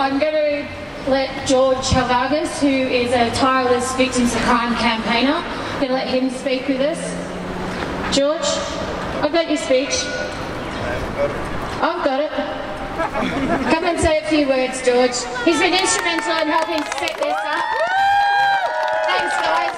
I'm going to let George Halvagis, who is a tireless victims of crime campaigner, I'm going to let him speak with us. George, I've got your speech. I've got it. Come and say a few words, George. He's been instrumental in helping to set this up. Thanks, guys.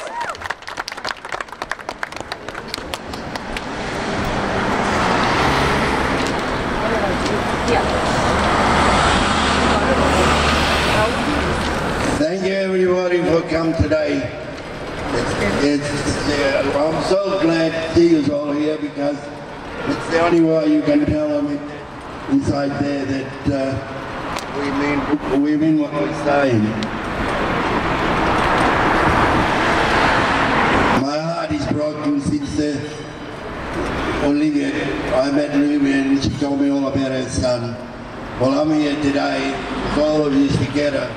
Thank you, everybody, for coming today. I'm so glad to see you all here, because it's the only way you can tell them inside there that we mean what we're saying. My heart is broken since Olivia. I met Olivia and she told me all about her son. Well, I'm here today with all of you together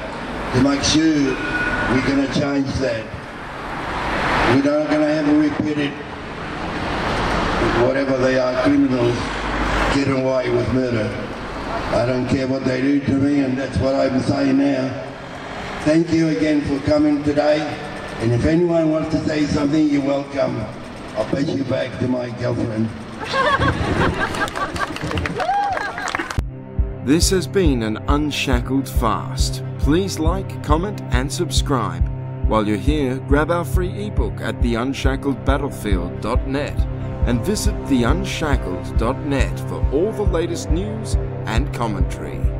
to make sure we're going to change that. We're not going to have repeated, whatever they are, criminals get away with murder. I don't care what they do to me, and that's what I'm saying now. Thank you again for coming today, and if anyone wants to say something, you're welcome. I'll pass you back to my girlfriend. This has been an Unshackled Fast. Please like, comment and subscribe. While you're here, grab our free ebook at theunshackledbattlefield.net and visit theunshackled.net for all the latest news and commentary.